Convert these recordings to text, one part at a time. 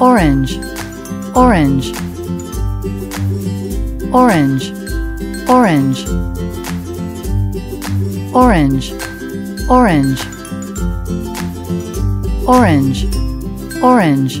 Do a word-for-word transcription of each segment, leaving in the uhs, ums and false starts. Orange, orange, orange, orange, orange, orange, orange, orange.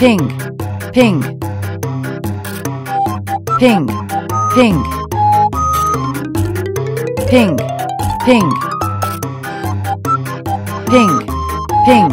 Pink, pink, pink, pink, pink, pink, pink, pink,